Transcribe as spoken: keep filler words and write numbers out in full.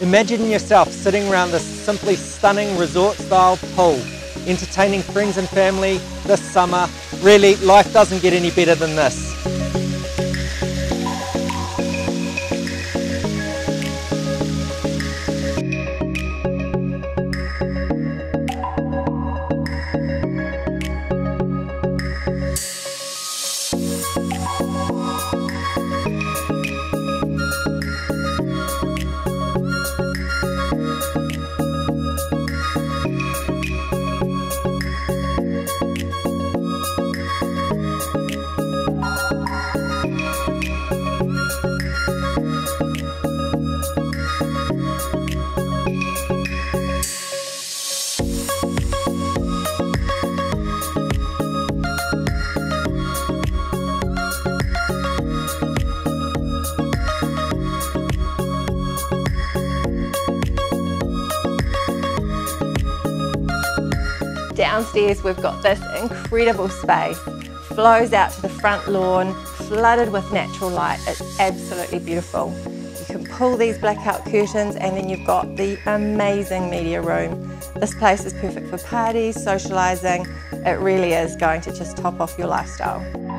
Imagine yourself sitting around this simply stunning resort-style pool, entertaining friends and family this summer. Really, life doesn't get any better than this. Downstairs we've got this incredible space, flows out to the front lawn, flooded with natural light. It's absolutely beautiful. You can pull these blackout curtains and then you've got the amazing media room. This place is perfect for parties, socialising. It really is going to just top off your lifestyle.